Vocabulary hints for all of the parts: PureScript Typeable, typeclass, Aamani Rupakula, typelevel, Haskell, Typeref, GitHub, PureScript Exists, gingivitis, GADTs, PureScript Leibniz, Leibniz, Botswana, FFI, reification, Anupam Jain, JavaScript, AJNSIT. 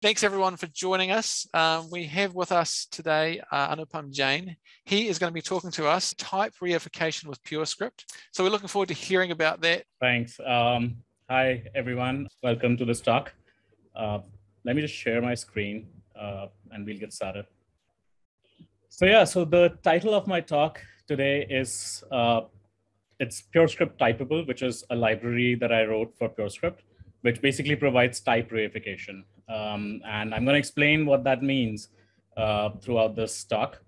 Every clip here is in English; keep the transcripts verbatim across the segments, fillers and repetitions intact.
Thanks everyone for joining us. Um, we have with us today uh, Anupam Jain. He is going to be talking to us type reification with PureScript. So we're looking forward to hearing about that. Thanks. Um, hi everyone. Welcome to this talk. Uh, let me just share my screen uh, and we'll get started. So yeah, so the title of my talk today is uh, it's PureScript Typeable, which is a library that I wrote for PureScript, which basically provides type reification. Um, and I'm going to explain what that means uh, throughout this talk.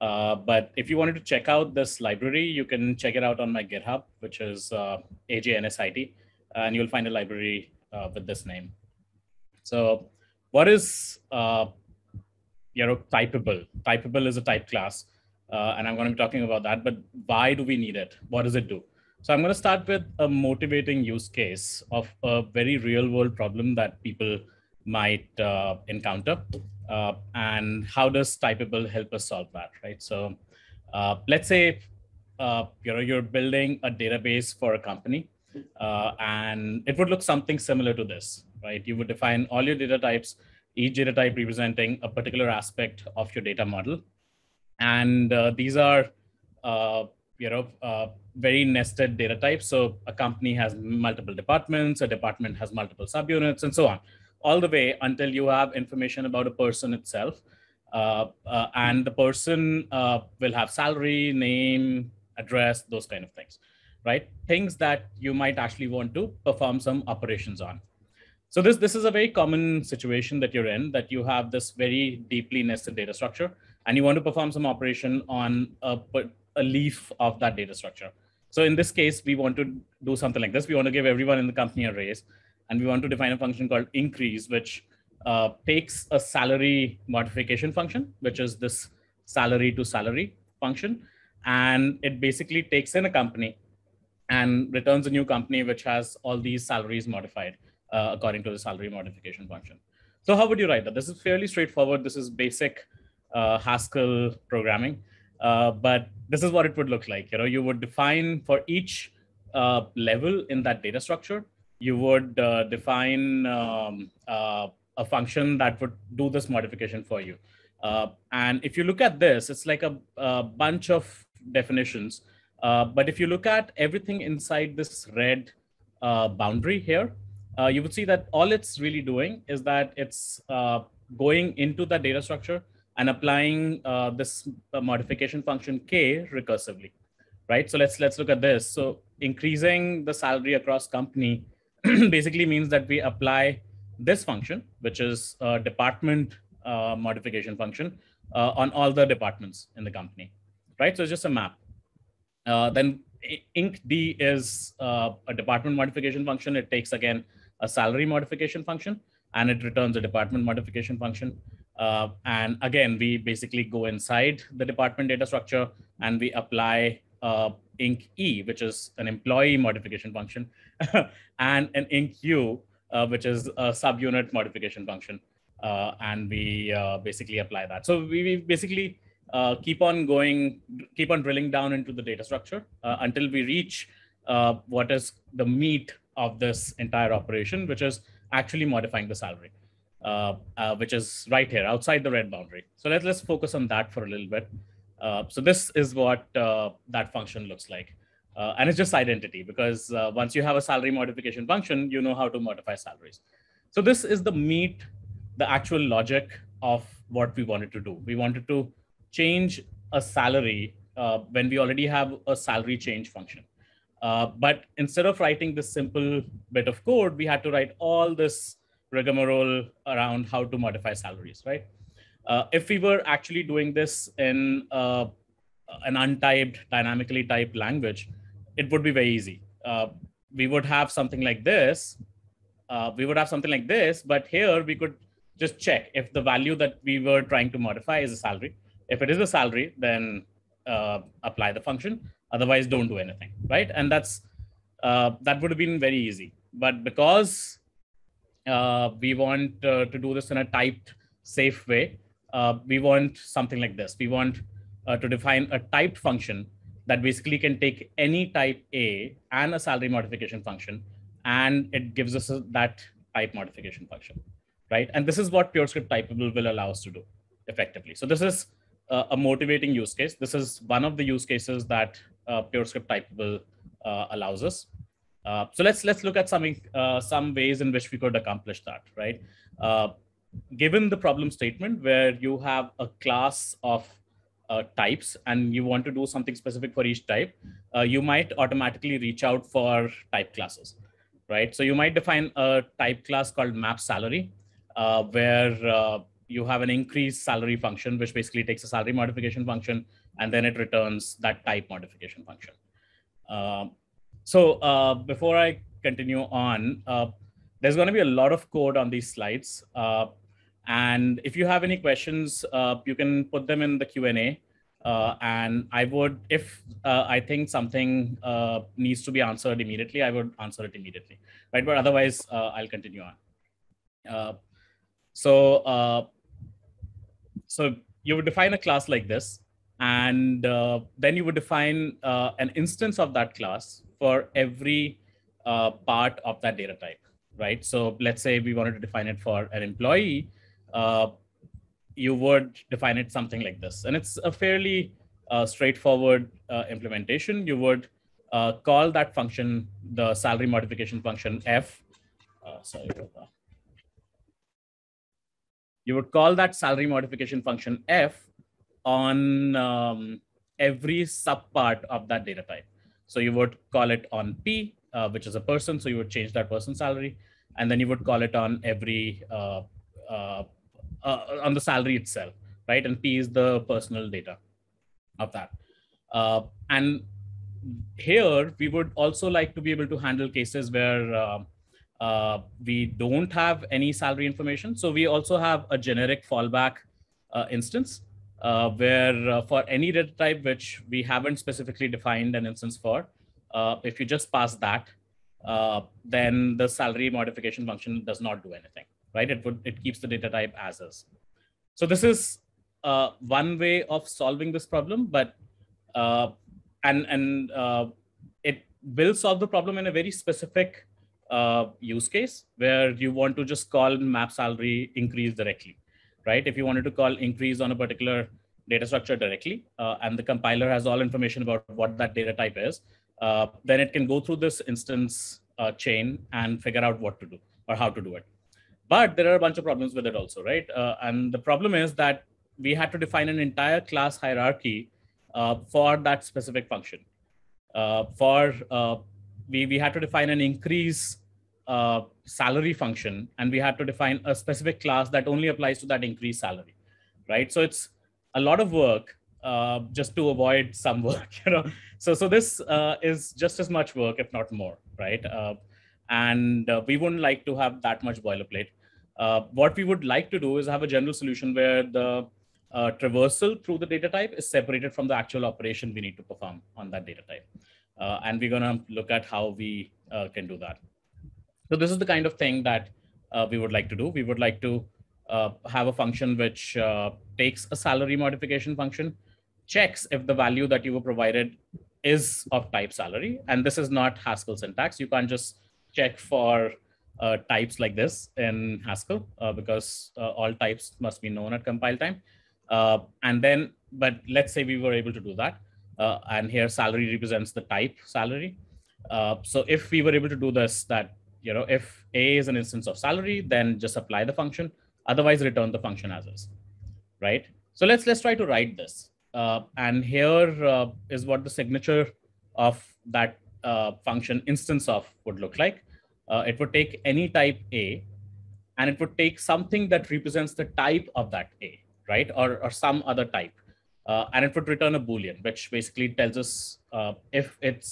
Uh, but if you wanted to check out this library, you can check it out on my GitHub, which is uh, A J N S I T, and you'll find a library uh, with this name. So what is uh, you know, typeable? Typeable is a type class, uh, and I'm going to be talking about that. But why do we need it? What does it do? So I'm going to start with a motivating use case of a very real world problem that people might uh, encounter, uh, and how does Typeable help us solve that, right? So uh, let's say uh, you know, you're building a database for a company, uh, and it would look something similar to this, right? You would define all your data types, each data type representing a particular aspect of your data model. And uh, these are uh, you know, uh, very nested data types. So a company has multiple departments, a department has multiple subunits, and so on, all the way until you have information about a person itself. Uh, uh, and the person uh, will have salary, name, address, those kind of things, right? Things that you might actually want to perform some operations on. So this, this is a very common situation that you're in, that you have this very deeply nested data structure, and you want to perform some operation on a, a leaf of that data structure. So in this case, we want to do something like this. We want to give everyone in the company a raise. And we want to define a function called increase, which uh, takes a salary modification function, which is this salary to salary function. And it basically takes in a company and returns a new company, which has all these salaries modified uh, according to the salary modification function. So how would you write that? This is fairly straightforward. This is basic uh, Haskell programming, uh, but this is what it would look like. You know, you would define for each uh, level in that data structure, you would uh, define um, uh, a function that would do this modification for you. Uh, and if you look at this, it's like a, a bunch of definitions. Uh, but if you look at everything inside this red uh, boundary here, uh, you would see that all it's really doing is that it's uh, going into the data structure and applying uh, this modification function K recursively, right? So let's, let's look at this. So increasing the salary across company basically means that we apply this function, which is a department uh, modification function uh, on all the departments in the company, right? So it's just a map. Uh, then incd is uh, a department modification function. It takes again a salary modification function and it returns a department modification function. Uh, and again, we basically go inside the department data structure and we apply uh, inc e, which is an employee modification function, and an inc u, uh, which is a subunit modification function, uh, and we uh, basically apply that. So we, we basically uh, keep on going, keep on drilling down into the data structure uh, until we reach uh, what is the meat of this entire operation, which is actually modifying the salary, uh, uh, which is right here outside the red boundary. So let's let's focus on that for a little bit. Uh, so this is what uh, that function looks like. Uh, and it's just identity, because uh, once you have a salary modification function, you know how to modify salaries. So this is the meat, the actual logic of what we wanted to do. We wanted to change a salary uh, when we already have a salary change function. Uh, but instead of writing this simple bit of code, we had to write all this rigmarole around how to modify salaries, right? Uh, if we were actually doing this in uh, an untyped, dynamically typed language, it would be very easy. Uh, we would have something like this. Uh, we would have something like this, but here we could just check if the value that we were trying to modify is a salary. If it is a salary, then uh, apply the function. Otherwise, don't do anything, right? And that's uh, that would have been very easy. But because uh, we want uh, to do this in a typed, safe way, Uh, we want something like this. We want uh, to define a typed function that basically can take any type A and a salary modification function, and it gives us a, that type modification function, right? And this is what PureScript Typeable will allow us to do effectively. So this is uh, a motivating use case. This is one of the use cases that uh, PureScript Typeable uh, allows us. Uh, so let's let's look at some uh, some ways in which we could accomplish that, right? Uh, given the problem statement where you have a class of uh, types and you want to do something specific for each type, uh, you might automatically reach out for type classes, right? So you might define a type class called map salary, uh, where uh, you have an increase salary function, which basically takes a salary modification function and then it returns that type modification function. Uh, So uh, before I continue on, uh, there's going to be a lot of code on these slides. Uh, and if you have any questions, uh, you can put them in the Q and A. Uh, and I would, if uh, I think something uh, needs to be answered immediately, I would answer it immediately, right? But otherwise, uh, I'll continue on. Uh, so, uh, so you would define a class like this, and uh, then you would define uh, an instance of that class for every uh, part of that data type, right? So let's say we wanted to define it for an employee, uh, you would define it something like this. And it's a fairly uh, straightforward uh, implementation. You would uh, call that function, the salary modification function F, uh, sorry, you would call that salary modification function F on um, every subpart of that data type. So you would call it on P, uh, which is a person. So you would change that person's salary, and then you would call it on every uh, uh, uh, on the salary itself, right? And P is the personal data of that. Uh, and here we would also like to be able to handle cases where uh, uh, we don't have any salary information. So we also have a generic fallback uh, instance. Uh, where uh, for any data type which we haven't specifically defined an instance for, uh, if you just pass that, uh, then the salary modification function does not do anything, right? It would it keeps the data type as is. So this is uh, one way of solving this problem, but uh, and and uh, it will solve the problem in a very specific uh, use case where you want to just call map salary increase directly. Right? If you wanted to call increase on a particular data structure directly, uh, and the compiler has all information about what that data type is, uh, then it can go through this instance uh, chain and figure out what to do or how to do it. But there are a bunch of problems with it also, right? Uh, and the problem is that we had to define an entire class hierarchy uh, for that specific function. Uh, for uh, we, we had to define an increase Uh, salary function, and we had to define a specific class that only applies to that increased salary, right? So it's a lot of work uh, just to avoid some work, you know. So so this uh, is just as much work, if not more, right? Uh, and uh, we wouldn't like to have that much boilerplate. Uh, what we would like to do is have a general solution where the uh, traversal through the data type is separated from the actual operation we need to perform on that data type. Uh, and we're gonna look at how we uh, can do that. So this is the kind of thing that uh, we would like to do. We would like to uh, have a function which uh, takes a salary modification function, checks if the value that you were provided is of type salary. And this is not Haskell syntax. You can't just check for uh, types like this in Haskell uh, because uh, all types must be known at compile time. Uh, and then, but let's say we were able to do that. Uh, and here salary represents the type salary. Uh, so if we were able to do this, that you know, if A is an instance of salary, then just apply the function, otherwise return the function as is, right? So let's let's try to write this. Uh, and here uh, is what the signature of that uh, function instance of would look like. Uh, it would take any type A, and it would take something that represents the type of that A, right? Or, or some other type. Uh, and it would return a Boolean, which basically tells us uh, if it's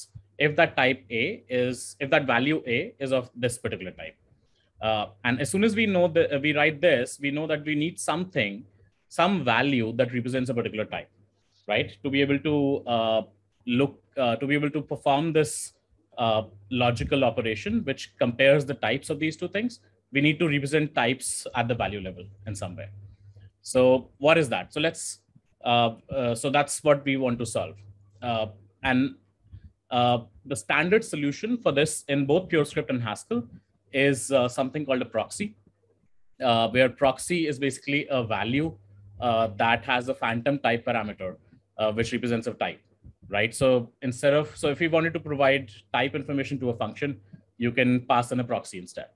if that type A is, if that value A is of this particular type. Uh, and as soon as we know that we write this, we know that we need something, some value that represents a particular type, right? To be able to uh, look, uh, to be able to perform this uh, logical operation, which compares the types of these two things, we need to represent types at the value level in some way. So what is that? So let's, uh, uh, so that's what we want to solve. Uh, and Uh, the standard solution for this in both PureScript and Haskell is uh, something called a proxy. uh, where proxy is basically a value uh, that has a phantom type parameter, uh, which represents a type, right? So instead of, so if you wanted to provide type information to a function, you can pass in a proxy instead,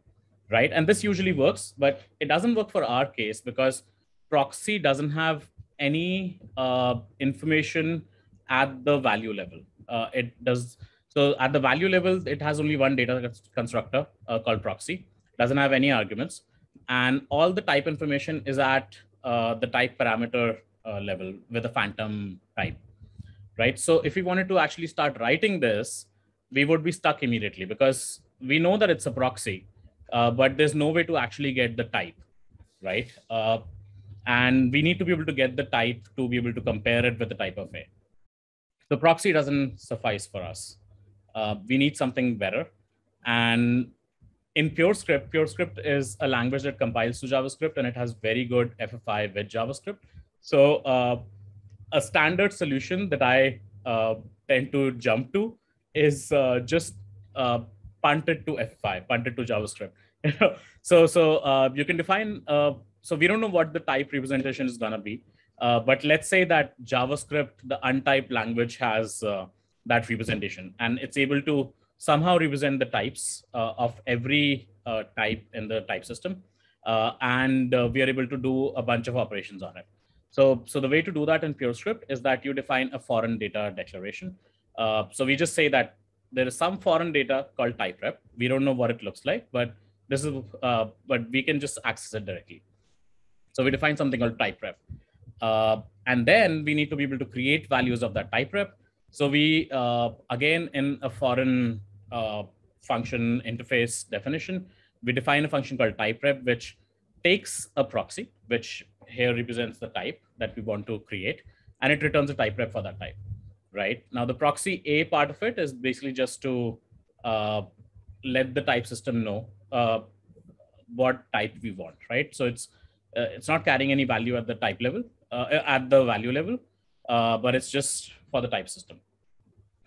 right? And this usually works, but it doesn't work for our case because proxy doesn't have any uh, information at the value level. Uh, it does. So at the value level, it has only one data constructor uh, called proxy, doesn't have any arguments. And all the type information is at uh, the type parameter uh, level with a phantom type, right? So if we wanted to actually start writing this, we would be stuck immediately because we know that it's a proxy, uh, but there's no way to actually get the type, right? Uh, and we need to be able to get the type to be able to compare it with the type of A. The proxy doesn't suffice for us. Uh, we need something better. And in PureScript, PureScript is a language that compiles to JavaScript and it has very good F F I with JavaScript. So uh, a standard solution that I uh, tend to jump to is uh, just uh, punted to F F I, punted to JavaScript. so so uh, you can define, uh, so we don't know what the type representation is gonna be, uh, but let's say that JavaScript, the untyped language, has uh, that representation and it's able to somehow represent the types uh, of every uh, type in the type system. Uh, and uh, we are able to do a bunch of operations on it. So, so the way to do that in PureScript is that you define a foreign data declaration. Uh, so we just say that there is some foreign data called type rep. We don't know what it looks like, but this is, uh, but we can just access it directly. So we define something called type rep. Uh, and then we need to be able to create values of that type rep. So we, uh, again, in a foreign uh, function interface definition, we define a function called type rep, which takes a proxy, which here represents the type that we want to create, and it returns a type rep for that type. Right now, the proxy A part of it is basically just to uh, let the type system know uh, what type we want, right? So it's uh, it's not carrying any value at the type level, uh, at the value level, uh, but it's just for the type system.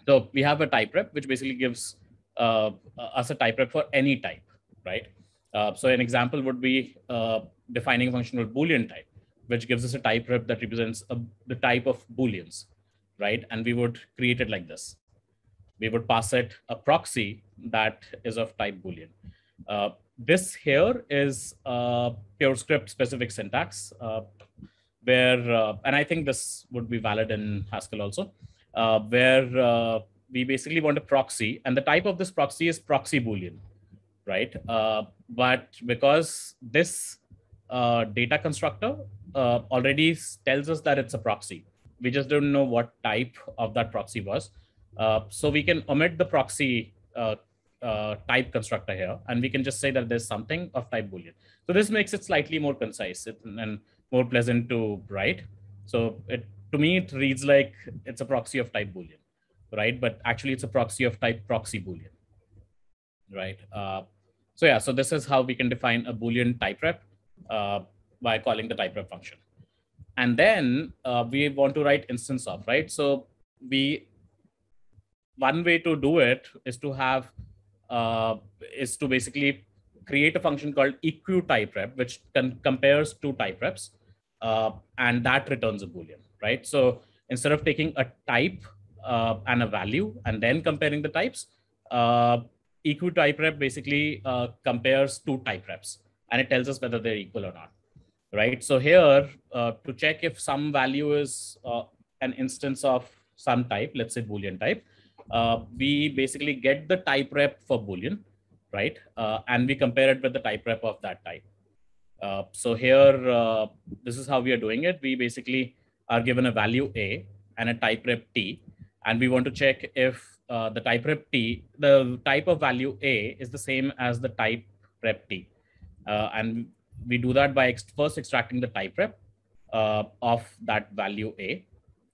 So we have a type rep, which basically gives uh, us a type rep for any type, right? Uh, so an example would be uh, defining a function called Boolean type, which gives us a type rep that represents a, the type of Booleans. Right? And we would create it like this. We would pass it a proxy that is of type Boolean. Uh, this here is uh, PureScript specific syntax uh, where, uh, and I think this would be valid in Haskell also, uh, where uh, we basically want a proxy and the type of this proxy is proxy Boolean, right? Uh, but because this uh, data constructor uh, already tells us that it's a proxy, we just don't know what type of that proxy was. Uh, so we can omit the proxy uh, uh, type constructor here, and we can just say that there's something of type Boolean. So this makes it slightly more concise and more pleasant to write. So it, to me, it reads like it's a proxy of type Boolean, right? But actually it's a proxy of type proxy Boolean, right? Uh, so yeah, so this is how we can define a Boolean type rep uh, by calling the type rep function. And then uh, we want to write instance of, right? So we, one way to do it is to have, uh, is to basically create a function called eq type rep, which can, compares two type reps uh, and that returns a Boolean, right? So instead of taking a type uh, and a value and then comparing the types, uh, eq type rep basically uh, compares two type reps and it tells us whether they're equal or not. Right. So here uh, to check if some value is uh, an instance of some type, let's say Boolean type, uh, we basically get the type rep for Boolean, right? Uh, and we compare it with the type rep of that type. Uh, so here, uh, this is how we are doing it. We basically are given a value A and a type rep T, and we want to check if uh, the type rep T, the type of value A is the same as the type rep T. Uh, and we do that by ex first extracting the type rep uh, of that value A.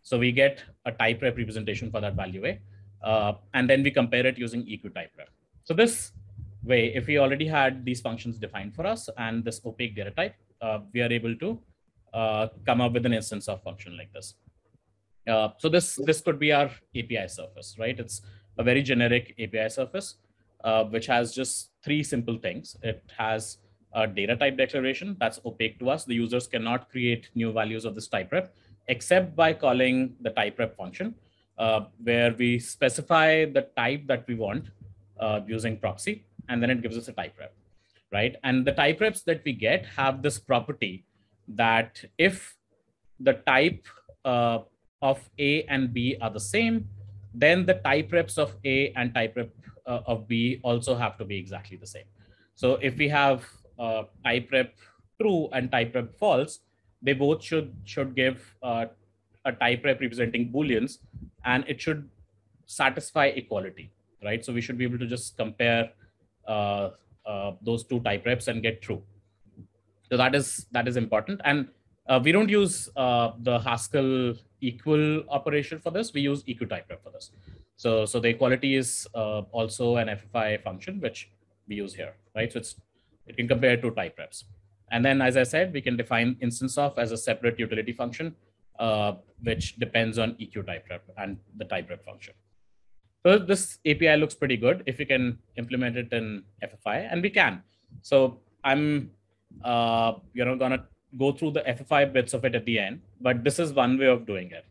So we get a type rep representation for that value A, uh, and then we compare it using eq type rep. So this way, if we already had these functions defined for us and this opaque data type, uh, we are able to uh, come up with an instance of function like this. Uh, so this, this could be our A P I surface, right? It's a very generic A P I surface, uh, which has just three simple things. It has a data type declaration that's opaque to us. The users cannot create new values of this type rep except by calling the type rep function, uh, where we specify the type that we want uh, using proxy, and then it gives us a type rep, right? And the type reps that we get have this property that if the type uh, of A and B are the same, then the type reps of A and type rep uh, of B also have to be exactly the same. So if we have uh, type rep true and type rep false, they both should should give uh, a type rep representing Booleans, and it should satisfy equality, right? So we should be able to just compare uh, uh, those two type reps and get true. So that is that is important. And uh, we don't use uh, the Haskell equal operation for this. We use eq type rep for this. So so the equality is uh, also an F F I function which we use here, right? So it's it can compare to type reps. And then, as I said, we can define instance of as a separate utility function, uh, which depends on eq type rep and the type rep function. So this A P I looks pretty good if we can implement it in F F I, and we can. So I'm uh, you know gonna go through the F F I bits of it at the end, but this is one way of doing it.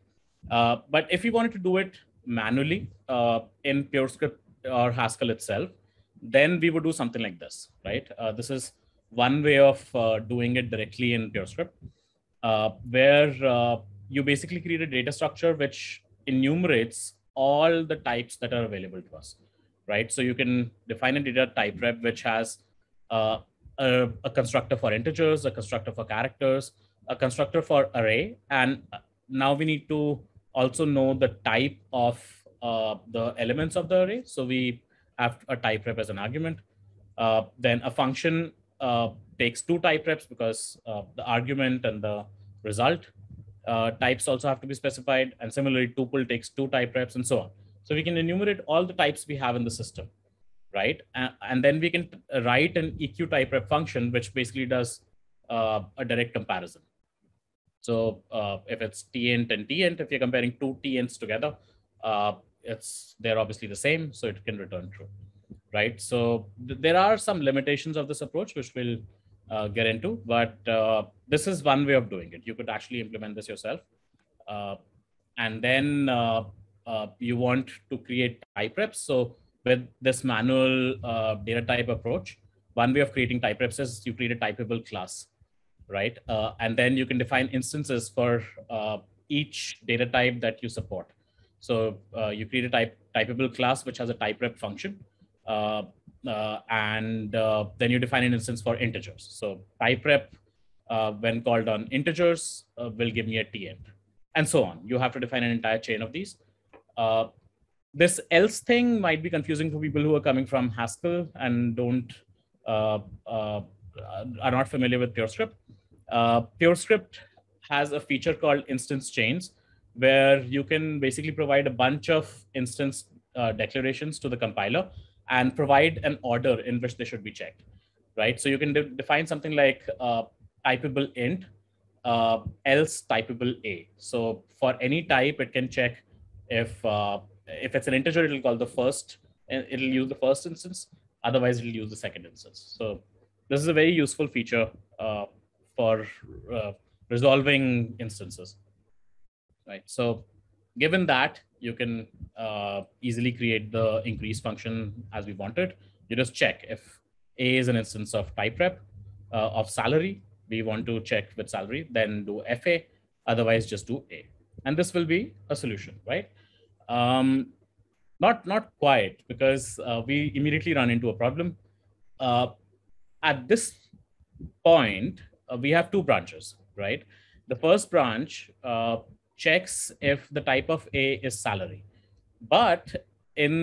Uh, but if you wanted to do it manually uh, in PureScript or Haskell itself, then we would do something like this, right? Uh, this is one way of uh, doing it directly in PureScript, uh, where uh, you basically create a data structure which enumerates all the types that are available to us, right? So you can define a data type rep which has uh, a, a constructor for integers, a constructor for characters, a constructor for array, and now we need to also know the type of uh, the elements of the array. So we have a type rep as an argument. Uh, then a function uh, takes two type reps because uh, the argument and the result uh, types also have to be specified. And similarly, tuple takes two type reps and so on. So we can enumerate all the types we have in the system, right? And, and then we can write an eq type rep function, which basically does uh, a direct comparison. So uh, if it's tint and tint, if you're comparing two tints together, uh, It's they're obviously the same, so it can return true, right? So th there are some limitations of this approach, which we'll uh, get into, but uh, this is one way of doing it. You could actually implement this yourself, uh, and then uh, uh, you want to create type reps. So with this manual uh, data type approach, one way of creating type reps is you create a typeable class, right? Uh, and then you can define instances for uh, each data type that you support. So uh, you create a type typeable class which has a type rep function, uh, uh, and uh, then you define an instance for integers. So type rep, uh, when called on integers, uh, will give me a tint, and so on. You have to define an entire chain of these. Uh, this else thing might be confusing for people who are coming from Haskell and don't uh, uh, are not familiar with PureScript. Uh, PureScript has a feature called instance chains, where you can basically provide a bunch of instance uh, declarations to the compiler and provide an order in which they should be checked, right? So you can de define something like uh, typeable int, uh, else typeable A. So for any type, it can check if uh, if it's an integer, it'll call the first, it'll use the first instance. Otherwise, it'll use the second instance. So this is a very useful feature uh, for uh, resolving instances. Right. So given that, you can uh, easily create the increase function as we wanted. You just check if A is an instance of type rep uh, of salary, we want to check with salary, then do F A, otherwise just do A. And this will be a solution, right? Um, not, not quite, because uh, we immediately run into a problem. Uh, at this point, uh, we have two branches, right? The first branch uh, checks if the type of A is salary, but in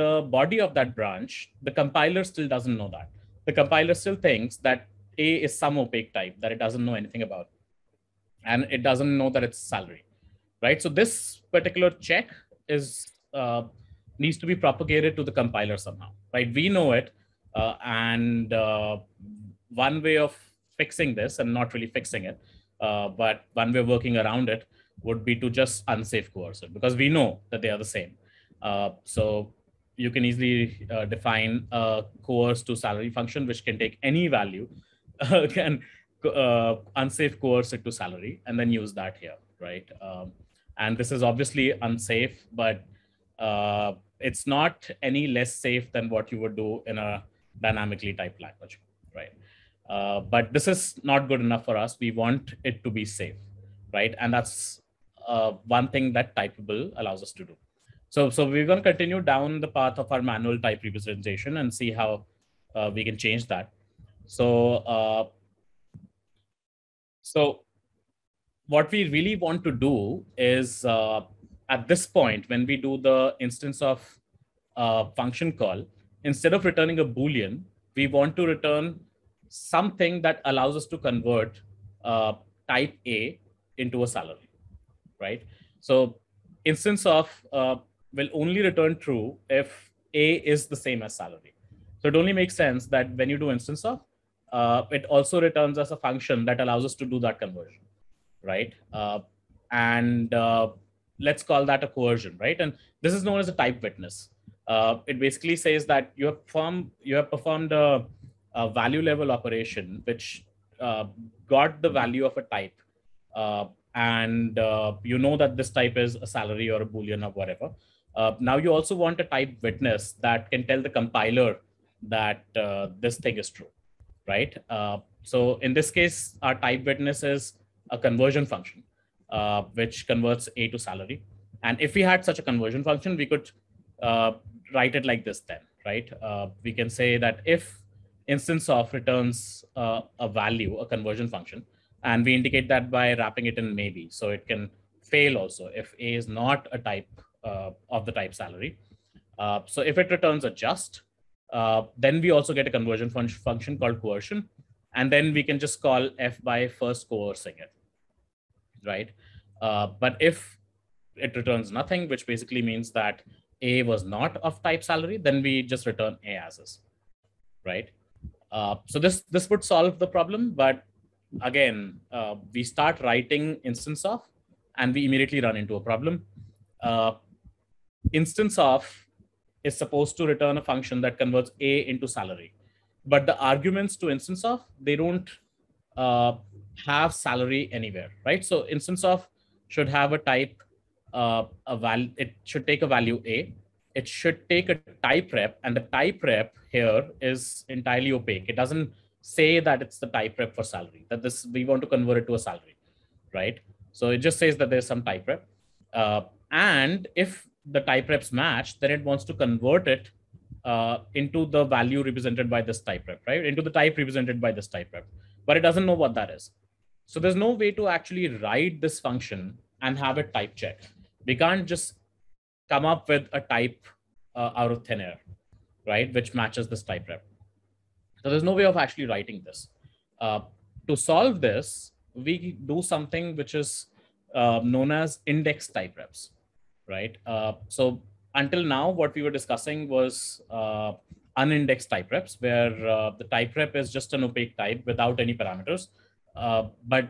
the body of that branch, the compiler still doesn't know that. The compiler still thinks that A is some opaque type that it doesn't know anything about, and it doesn't know that it's salary, right? So this particular check is uh, needs to be propagated to the compiler somehow, right? We know it, uh, and uh, one way of fixing this, and not really fixing it, uh, but one way of working around it, would be to just unsafe coercive, because we know that they are the same. Uh, so you can easily uh, define a coerce to salary function, which can take any value uh, can uh, unsafe coerce it to salary and then use that here, right? Um, and this is obviously unsafe, but uh, it's not any less safe than what you would do in a dynamically typed language, right? Uh, but this is not good enough for us. We want it to be safe, right? And that's uh, one thing that Typeable allows us to do. So, so we're going to continue down the path of our manual type representation and see how uh, we can change that. So, uh, so what we really want to do is uh, at this point, when we do the instance of uh, function call, instead of returning a Boolean, we want to return something that allows us to convert uh, type A into a salary, right? So instance of uh, will only return true if A is the same as salary. So it only makes sense that when you do instance of, uh, it also returns us a function that allows us to do that conversion, right? Uh, and uh, let's call that a coercion, right? And this is known as a type witness. Uh, it basically says that you have performed, you have performed a, a value level operation, which uh, got the value of a type. Uh, and uh, you know that this type is a salary or a Boolean or whatever. Uh, now you also want a type witness that can tell the compiler that uh, this thing is true, right? Uh, so in this case, our type witness is a conversion function, uh, which converts A to salary. And if we had such a conversion function, we could uh, write it like this then, right? Uh, we can say that if instance of returns uh, a value, a conversion function, and we indicate that by wrapping it in maybe. So it can fail also if A is not a type uh, of the type salary. Uh, so if it returns a just, uh, then we also get a conversion fun function called coercion. And then we can just call F by first coercing it, right? Uh, but if it returns nothing, which basically means that A was not of type salary, then we just return A as is, right? Uh, so this, this would solve the problem, but again, uh, we start writing instance of, and we immediately run into a problem. Uh, instance of is supposed to return a function that converts A into salary, but the arguments to instance of, they don't uh, have salary anywhere, right? So instance of should have a type, uh, a val it should take a value A, it should take a type rep, and the type rep here is entirely opaque. It doesn't say that it's the type rep for salary, that this, we want to convert it to a salary, right? So it just says that there's some type rep. Uh, and if the type reps match, then it wants to convert it uh, into the value represented by this type rep, right? Into the type represented by this type rep, but it doesn't know what that is. So there's no way to actually write this function and have it type checked. We can't just come up with a type uh, out of thin air, right? Which matches this type rep. So there's no way of actually writing this. Uh, to solve this, we do something which is uh, known as index type reps, right? Uh, so until now, what we were discussing was uh, unindexed type reps, where uh, the type rep is just an opaque type without any parameters. Uh, but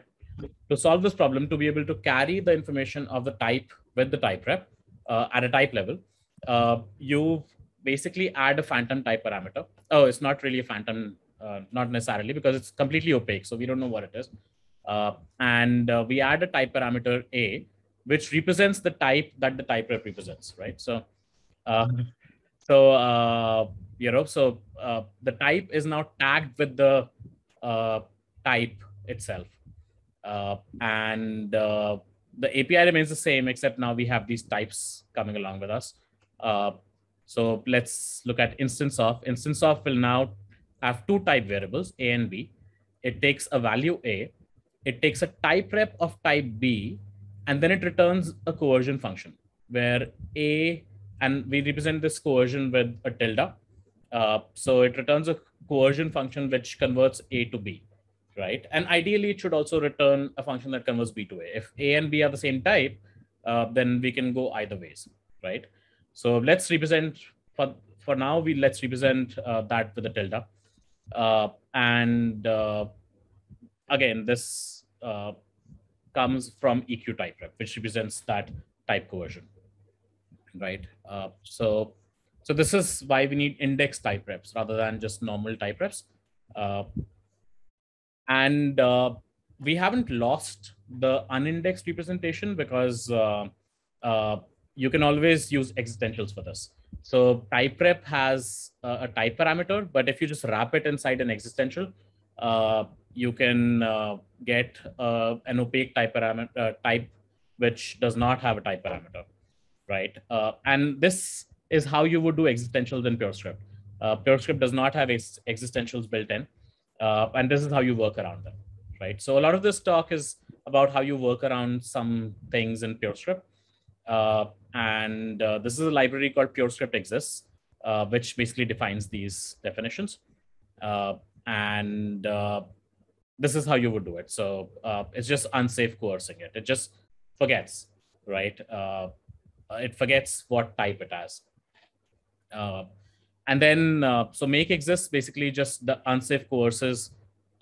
to solve this problem, to be able to carry the information of the type with the type rep uh, at a type level, uh, you basically add a phantom type parameter. Oh, it's not really a phantom, uh, not necessarily, because it's completely opaque. So we don't know what it is. Uh, and uh, we add a type parameter A, which represents the type that the type rep represents, right? So, uh, so uh, you know, so uh, the type is now tagged with the uh, type itself. Uh, and uh, the A P I remains the same, except now we have these types coming along with us. Uh, So let's look at instance of. Instance of will now have two type variables, A and B. It takes a value A, it takes a type rep of type B, and then it returns a coercion function where A, and we represent this coercion with a tilde. Uh, so it returns a coercion function which converts A to B, right? And ideally it should also return a function that converts B to A. If A and B are the same type, uh, then we can go either ways, right? So let's represent, for, for now, we let's represent uh, that with a tilde. Uh, and uh, again, this uh, comes from E Q type rep, which represents that type coercion, right? Uh, so, so this is why we need index type reps rather than just normal type reps. Uh, And uh, we haven't lost the unindexed representation because uh, uh, you can always use existentials for this. So type rep has a type parameter, but if you just wrap it inside an existential, uh, you can uh, get uh, an opaque type parameter uh, type, which does not have a type parameter, right? Uh, and this is how you would do existentials in PureScript. Uh, PureScript does not have ex existentials built in, uh, and this is how you work around them, right? So a lot of this talk is about how you work around some things in PureScript. Uh, and uh, this is a library called PureScript Exists, uh, which basically defines these definitions. Uh, and uh, this is how you would do it. So uh, it's just unsafe coercing it. It just forgets, right? Uh, it forgets what type it has. Uh, and then, uh, so make exists basically just the unsafe coerces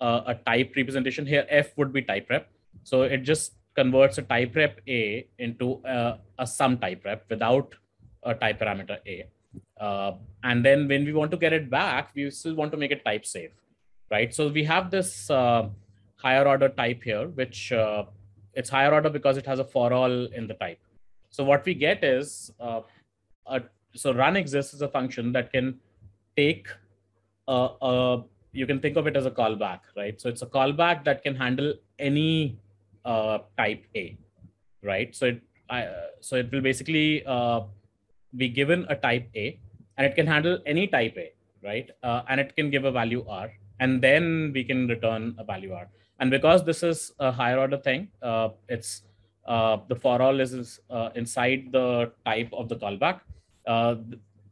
uh, a type representation. Here, F would be type rep. So it just converts a type rep A into uh, a sum type rep without a type parameter A. Uh, and then when we want to get it back, we still want to make it type safe, right? So we have this uh, higher order type here, which uh, it's higher order because it has a for all in the type. So what we get is, uh, a, so run exists is a function that can take, a, a, you can think of it as a callback, right? So it's a callback that can handle any uh, type A, right? So it, I, so it will basically uh, be given a type A, and it can handle any type A, right? Uh, and it can give a value R, and then we can return a value R. And because this is a higher order thing, uh, it's uh, the for all is uh, inside the type of the callback. Uh,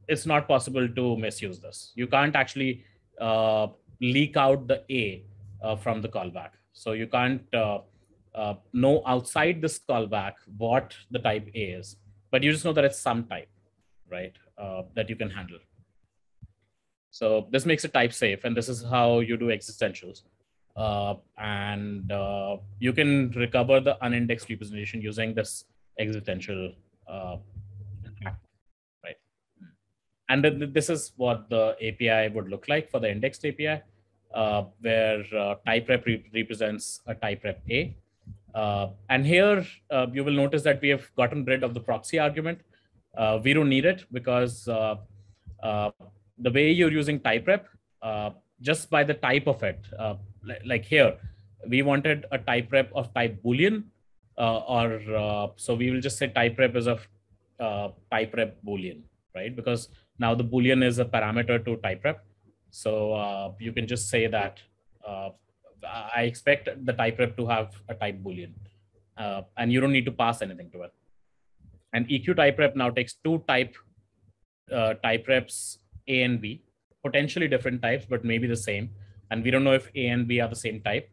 it's not possible to misuse this. You can't actually uh, leak out the A uh, from the callback. So you can't uh, uh, know outside this callback what the type A is, but you just know that it's some type, right? Uh, that you can handle. So this makes it type safe, and this is how you do existentials. Uh, and uh, you can recover the unindexed representation using this existential uh, act, right? And th this is what the A P I would look like for the indexed A P I, uh, where uh, type rep re represents a type rep A. Uh, and here uh, you will notice that we have gotten rid of the proxy argument. Uh, we don't need it because uh, uh, the way you're using type rep, uh, just by the type of it, uh, like here, we wanted a type rep of type Boolean, uh, or uh, so we will just say type rep is of uh, type rep Boolean, right? Because now the Boolean is a parameter to type rep. So uh, you can just say that uh, I expect the type rep to have a type Boolean, uh, and you don't need to pass anything to it. And E Q type rep now takes two type uh, type reps, A and B, potentially different types, but maybe the same. And we don't know if A and B are the same type,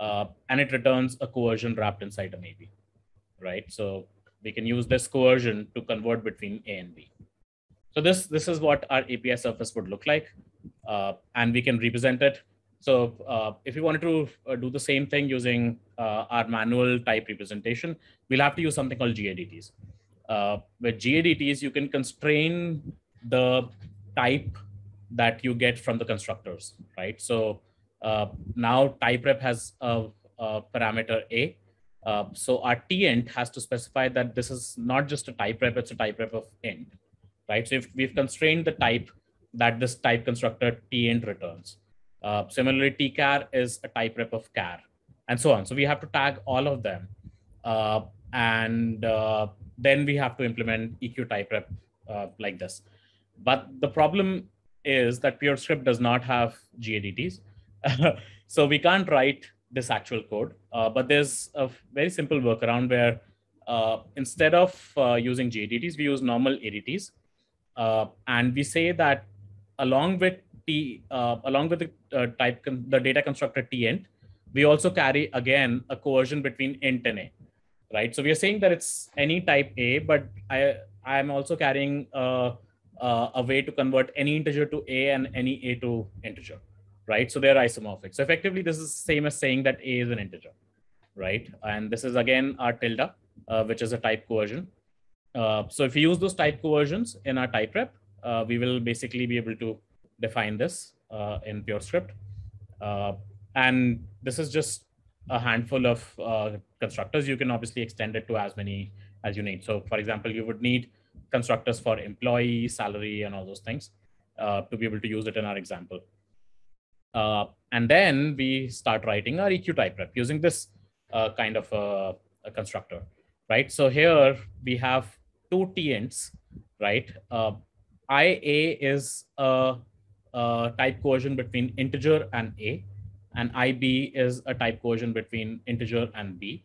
uh, and it returns a coercion wrapped inside an A B, right? So we can use this coercion to convert between A and B. So this, this is what our A P I surface would look like, uh, and we can represent it. So uh, if you wanted to uh, do the same thing using uh, our manual type representation, we'll have to use something called G A D Ts. Uh, with G A D Ts, you can constrain the type that you get from the constructors, right? So uh, now type rep has a, a parameter A. Uh, so our tint has to specify that this is not just a type rep, it's a type rep of int, right? So if we've constrained the type that this type constructor tint returns. Uh, similarly, tchar is a type rep of char, and so on. So we have to tag all of them. Uh, and uh, then we have to implement E Q type rep uh, like this. But the problem is that PureScript does not have G A D Ts. So we can't write this actual code, uh, but there's a very simple workaround where uh, instead of uh, using G A D Ts, we use normal A D Ts. Uh, and we say that along with T, uh, along with the uh, type, con the data constructor tint, we also carry again a coercion between int and A, right? So we are saying that it's any type A, but I, I'm also carrying uh, Uh, a way to convert any integer to A and any A to integer, right? So they're isomorphic. So effectively, this is the same as saying that A is an integer, right? And this is again our tilde, uh, which is a type coercion. Uh, so if we use those type coercions in our type rep, uh, we will basically be able to define this uh, in PureScript. Uh, And this is just a handful of uh, constructors. You can obviously extend it to as many as you need. So for example, you would need constructors for employee, salary, and all those things uh, to be able to use it in our example. Uh, and then we start writing our E Q type rep using this uh, kind of a, a constructor, right? So here we have two T ints, right? Uh, I A is a, a type coercion between integer and A, and I B is a type coercion between integer and B.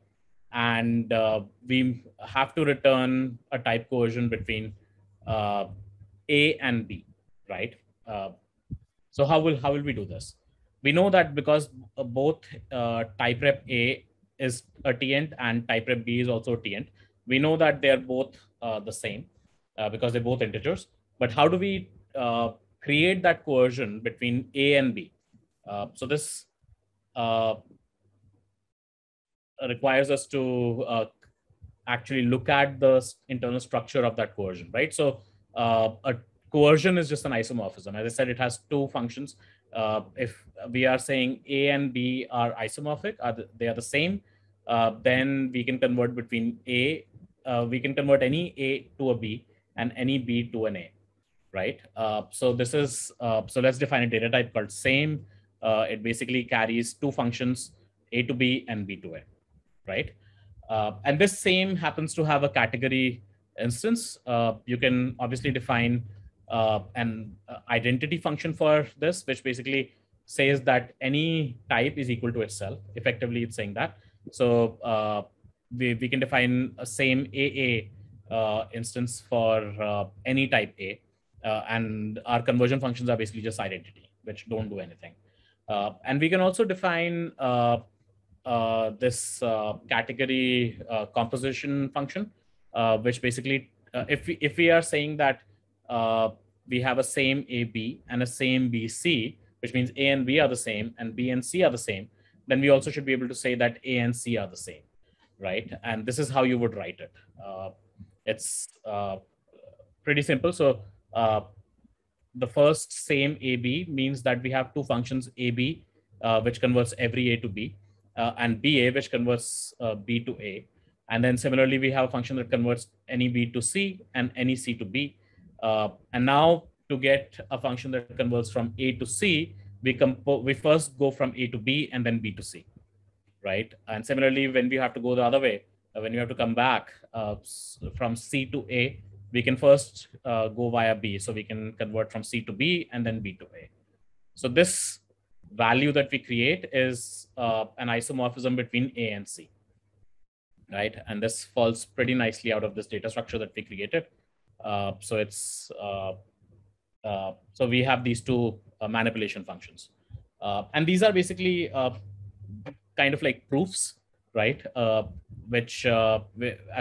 And uh, we have to return a type coercion between uh, A and B, right? Uh, so how will, how will we do this? We know that because both uh, type rep A is a T int and type rep B is also a T int, we know that they are both uh, the same uh, because they're both integers. But how do we uh, create that coercion between A and B? Uh, so this uh, requires us to uh, actually look at the internal structure of that coercion, right? So uh, a coercion is just an isomorphism. As I said, it has two functions. Uh, if we are saying A and B are isomorphic, are the, they are the same, uh, then we can convert between A, uh, we can convert any A to a B and any B to an A, right? Uh, so this is, uh, so let's define a data type called same. Uh, it basically carries two functions, A to B and B to A. Right. Uh, and this same happens to have a category instance. Uh, you can obviously define uh, an identity function for this, which basically says that any type is equal to itself. Effectively, it's saying that. So uh, we, we can define a same A A uh, instance for uh, any type A. Uh, and our conversion functions are basically just identity, which don't do anything. Uh, and we can also define uh, Uh, this uh, category uh, composition function, uh, which basically, uh, if we if we are saying that uh, we have a same A B and a same B C, which means A and B are the same and B and C are the same, then we also should be able to say that A and C are the same, right? And this is how you would write it. Uh, it's uh, pretty simple. So uh, the first same A B means that we have two functions, A B, uh, which converts every A to B, Uh, and B A, which converts uh, B to A. And then similarly, we have a function that converts any B to C and any C to B. Uh, and now to get a function that converts from A to C, we, we first go from A to B and then B to C, right? And similarly, when we have to go the other way, uh, when we have to come back uh, from C to A, we can first uh, go via B. So we can convert from C to B and then B to A. So this value that we create is uh, an isomorphism between A and C, right? And this falls pretty nicely out of this data structure that we created. Uh, so it's uh, uh, so we have these two uh, manipulation functions, uh, and these are basically uh, kind of like proofs, right? Uh, which, uh,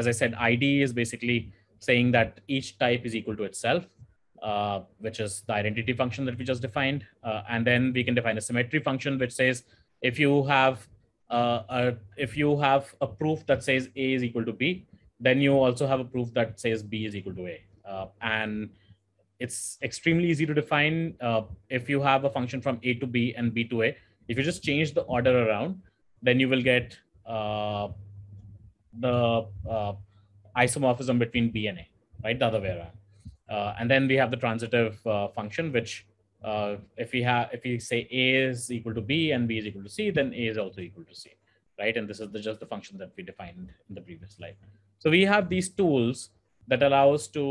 as I said, I D is basically saying that each type is equal to itself, Uh, which is the identity function that we just defined. Uh, and then we can define a symmetry function, which says, if you have uh, a, if you have a proof that says A is equal to B, then you also have a proof that says B is equal to A. Uh, and it's extremely easy to define. Uh, if you have a function from A to B and B to A, if you just change the order around, then you will get uh, the uh, isomorphism between B and A, right? The other way around. Uh, and then we have the transitive uh, function, which uh, if we have, if we say A is equal to B and B is equal to C, then A is also equal to C, right? And this is the, just the function that we defined in the previous slide. So we have these tools that allow us to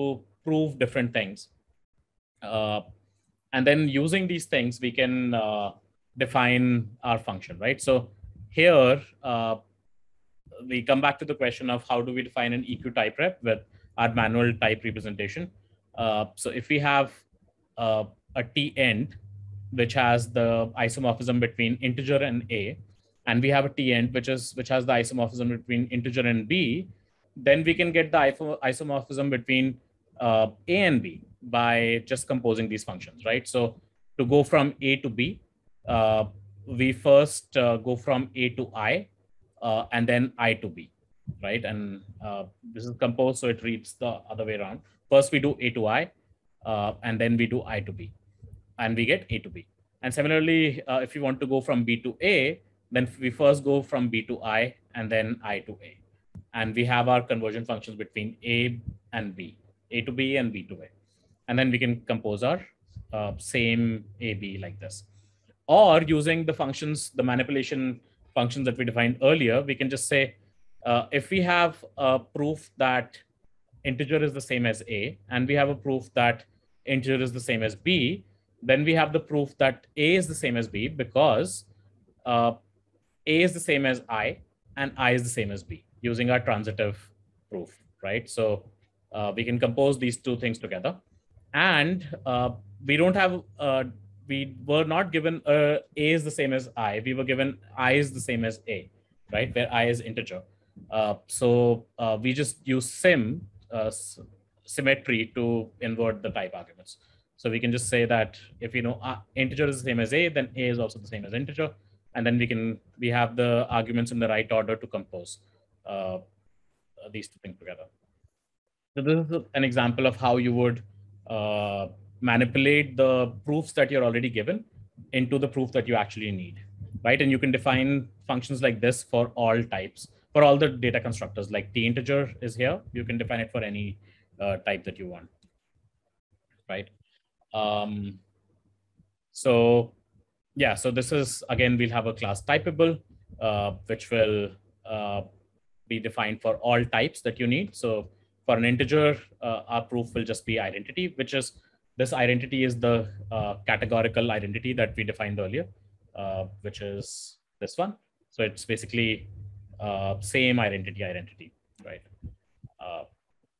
prove different things. Uh, and then using these things, we can uh, define our function, right? So here uh, we come back to the question of how do we define an E Q type rep with our manual type representation. Uh, so if we have uh, a T end, which has the isomorphism between integer and A, and we have a T end, which is which has the isomorphism between integer and B, then we can get the isomorphism between uh, A and B by just composing these functions, right? So to go from A to B, uh, we first uh, go from A to I, uh, and then I to B, right? And uh, this is composed, so it reads the other way around. First, we do A to I, uh, and then we do I to B, and we get A to B. And similarly, uh, if you want to go from B to A, then we first go from B to I and then I to A. And we have our conversion functions between A and B, A to B and B to A. And then we can compose our uh, same A B like this. Or using the functions, the manipulation functions that we defined earlier, we can just say, uh, if we have a proof that integer is the same as A, and we have a proof that integer is the same as B, then we have the proof that A is the same as B because uh, A is the same as I and I is the same as B using our transitive proof, right? So uh, we can compose these two things together. And uh, we don't have, uh, we were not given uh, A is the same as I, we were given I is the same as A, right? Where I is integer. Uh, so uh, we just use sim uh, symmetry to invert the type arguments. So we can just say that if you know uh, integer is the same as A, then A is also the same as integer. And then we can, we have the arguments in the right order to compose uh, these two things together. So this is an example of how you would uh, manipulate the proofs that you're already given into the proof that you actually need, right? And you can define functions like this for all types, for all the data constructors, like T integer is here. You can define it for any uh, type that you want, right? Um, so yeah, so this is, again, we'll have a class typeable, uh, which will uh, be defined for all types that you need. So for an integer, uh, our proof will just be identity, which is, this identity is the uh, categorical identity that we defined earlier, uh, which is this one. So it's basically uh, same identity identity, right? Uh,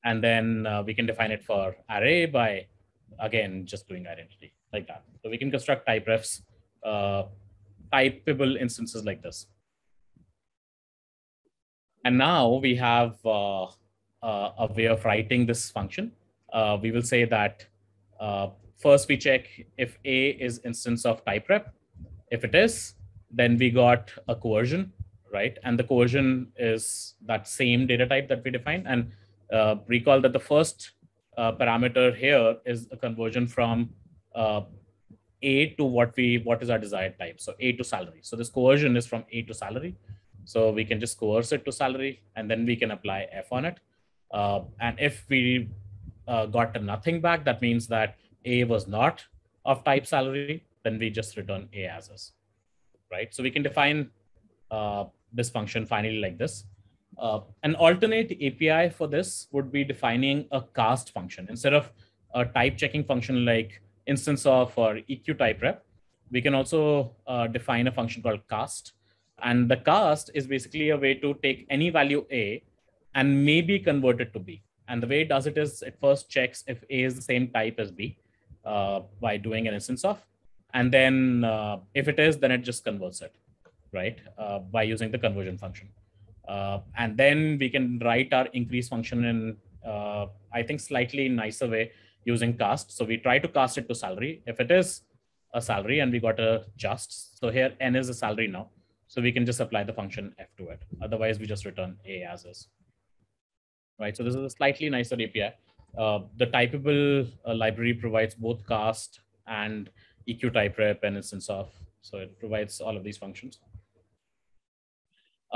and then uh, we can define it for array by, again, just doing identity like that. So we can construct type refs, uh, typeable instances like this. And now we have uh, uh, a way of writing this function. Uh, we will say that uh, first we check if A is instance of type rep. If it is, then we got a coercion, right? And the coercion is that same data type that we defined. And uh, recall that the first Uh, parameter here is a conversion from uh, A to what we what is our desired type. So A to salary. So this coercion is from A to salary. So we can just coerce it to salary, and then we can apply F on it. Uh, and if we uh, got a nothing back, that means that A was not of type salary. Then we just return A as is, right? So we can define uh, this function finally like this. Uh, an alternate A P I for this would be defining a cast function. Instead of a type checking function like instance of or E Q type rep, we can also uh, define a function called cast. And the cast is basically a way to take any value A and maybe convert it to B. And the way it does it is it first checks if A is the same type as B uh, by doing an instance of. And then uh, if it is, then it just converts it, right? Uh, by using the conversion function. Uh, and then we can write our increase function in, uh, I think, slightly nicer way using cast. So we try to cast it to salary. If it is a salary and we got a just, so here N is a salary now. So we can just apply the function F to it. Otherwise, we just return A as is, right? So this is a slightly nicer A P I. Uh, the typeable uh, library provides both cast and E Q type rep and instance of. So it provides all of these functions.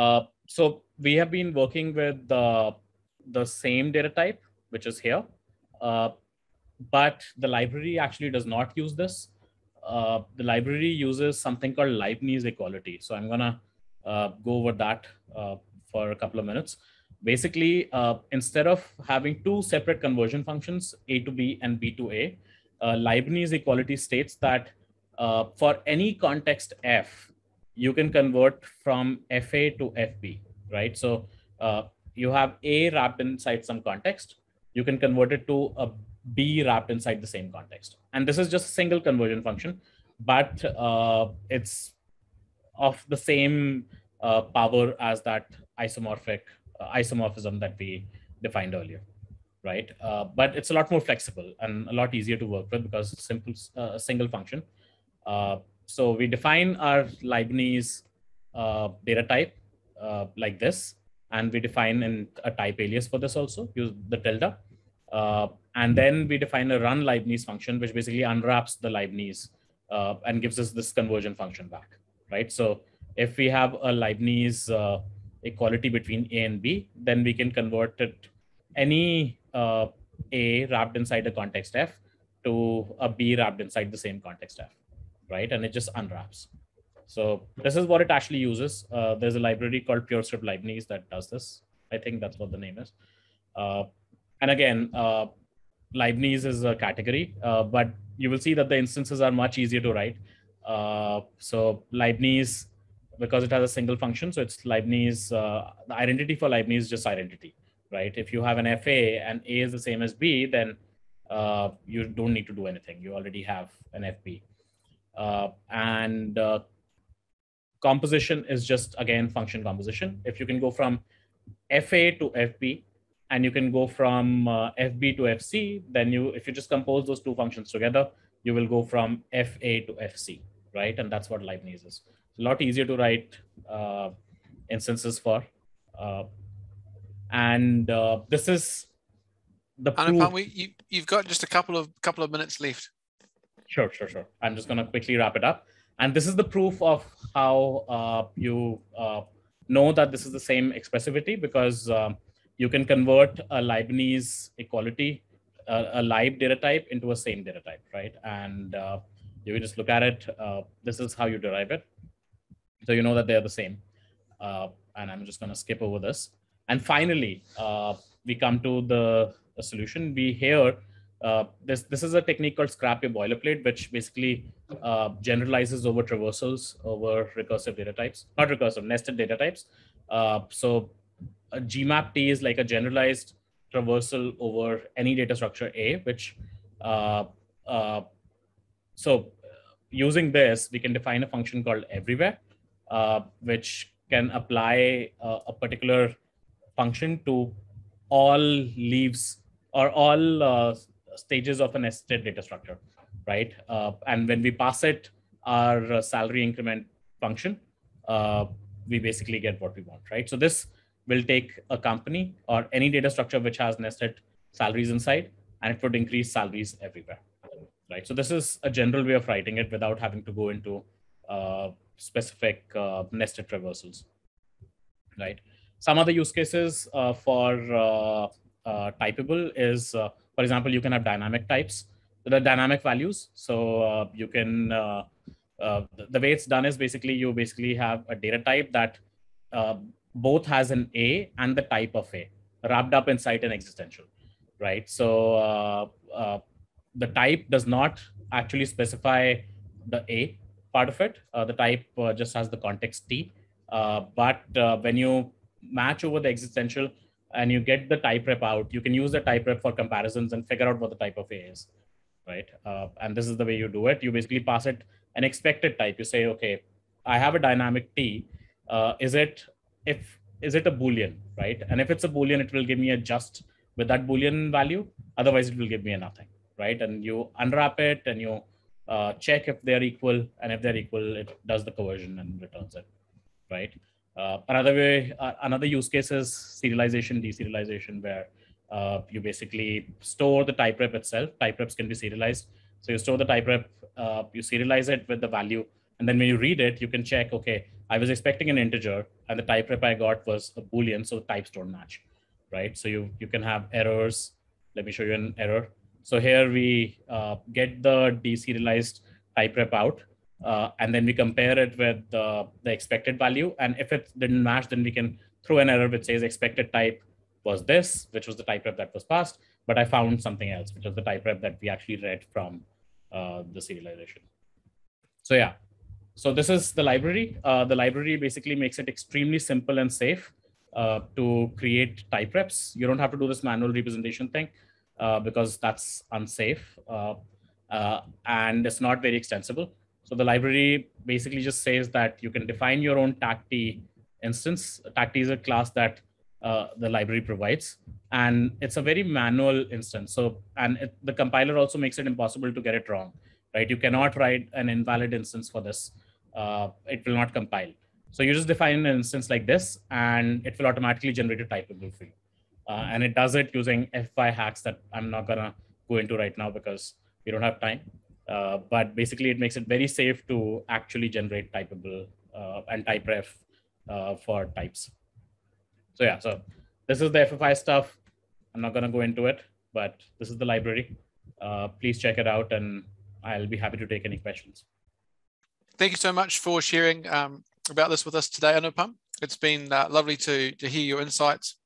Uh, so we have been working with uh, the same data type, which is here, uh, but the library actually does not use this. Uh, the library uses something called Leibniz equality. So I'm gonna uh, go over that uh, for a couple of minutes. Basically, uh, instead of having two separate conversion functions, A to B and B to A, uh, Leibniz equality states that uh, for any context F, you can convert from F A to F B, right? So uh, you have A wrapped inside some context. You can convert it to a B wrapped inside the same context. And this is just a single conversion function, but uh, it's of the same uh, power as that isomorphic uh, isomorphism that we defined earlier, right? Uh, but it's a lot more flexible and a lot easier to work with because it's simple, uh, single function. Uh, So we define our Leibniz uh, data type uh, like this, and we define an, a type alias for this also, use the tilde. Uh, and then we define a run Leibniz function, which basically unwraps the Leibniz uh, and gives us this conversion function back, right? So if we have a Leibniz uh, equality between A and B, then we can convert it any uh, A wrapped inside the context F to a B wrapped inside the same context F, right? And it just unwraps. So this is what it actually uses. Uh, there's a library called PureScript Leibniz that does this. I think that's what the name is. Uh, and again, uh, Leibniz is a category, uh, but you will see that the instances are much easier to write. Uh, so Leibniz, because it has a single function, so it's Leibniz, uh, the identity for Leibniz is just identity, right? If you have an F A and A is the same as B, then uh, you don't need to do anything. You already have an F B. Uh, and uh, composition is just, again, function composition. If you can go from F A to F B, and you can go from uh, F B to F C, then you, if you just compose those two functions together, you will go from F A to F C, right? And that's what Leibniz is. It's a lot easier to write uh, instances for. Uh, and uh, this is the Anupam, we, you, you've got just a couple of couple of minutes left. Sure, sure, sure. I'm just going to quickly wrap it up. And this is the proof of how uh, you uh, know that this is the same expressivity, because uh, you can convert a Leibniz equality, uh, a Leib data type, into a same data type, right? And uh, you can just look at it. Uh, this is how you derive it. So you know that they're the same. Uh, and I'm just going to skip over this. And finally, uh, we come to the, the solution. We here, uh, this, this is a technique called scrap your boilerplate, which basically uh, generalizes over traversals, over recursive data types, not recursive, nested data types. Uh, so a G map T is like a generalized traversal over any data structure A, which, uh, uh, so using this, we can define a function called everywhere, uh, which can apply uh, a particular function to all leaves or all uh, stages of a nested data structure, right? Uh, and when we pass it our salary increment function, uh, we basically get what we want, right? So this will take a company or any data structure which has nested salaries inside, and it would increase salaries everywhere, right? So this is a general way of writing it without having to go into uh, specific uh, nested traversals, right? Some other use cases uh, for uh, uh, Typeable is, uh, for example, you can have dynamic types, the dynamic values. So uh, you can, uh, uh, the way it's done is basically you basically have a data type that uh, both has an A and the type of A wrapped up inside an existential, right? So uh, uh, the type does not actually specify the A part of it. Uh, the type uh, just has the context T. Uh, but uh, when you match over the existential and you get the type rep out, you can use the type rep for comparisons and figure out what the type of A is, right? Uh, and this is the way you do it. You basically pass it an expected type. You say, okay, I have a dynamic T. Uh, is it If is it a Boolean, right? And if it's a Boolean, it will give me a just with that Boolean value. Otherwise, it will give me a nothing, right? And you unwrap it and you uh, check if they're equal. And if they're equal, it does the conversion and returns it, right? Uh, another way, uh, another use case is serialization, deserialization, where uh, you basically store the type rep itself. Type reps can be serialized. So you store the type rep, uh, you serialize it with the value. And then when you read it, you can check, okay, I was expecting an integer and the type rep I got was a Boolean, so types don't match, right? So you, you can have errors. Let me show you an error. So here we uh, get the deserialized type rep out, uh, and then we compare it with uh, the expected value. And if it didn't match, then we can throw an error which says expected type was this, which was the type rep that was passed, but I found something else, which is the type rep that we actually read from uh, the serialization. So yeah. So this is the library. Uh, the library basically makes it extremely simple and safe uh, to create type reps. You don't have to do this manual representation thing uh, because that's unsafe uh, uh, and it's not very extensible. So the library basically just says that you can define your own T A C T instance. T A C T is a class that uh, the library provides, and it's a very manual instance. So and it, the compiler also makes it impossible to get it wrong, right? You cannot write an invalid instance for this. Uh, it will not compile. So you just define an instance like this, and it will automatically generate a typeable for you. Uh, and it does it using F F I hacks that I'm not gonna go into right now because we don't have time. Uh, but basically, it makes it very safe to actually generate typeable uh, and typeref uh, for types. So yeah, so this is the F F I stuff. I'm not going to go into it, but this is the library. Uh, please check it out, and I'll be happy to take any questions. Thank you so much for sharing um, about this with us today, Anupam. It's been uh, lovely to, to hear your insights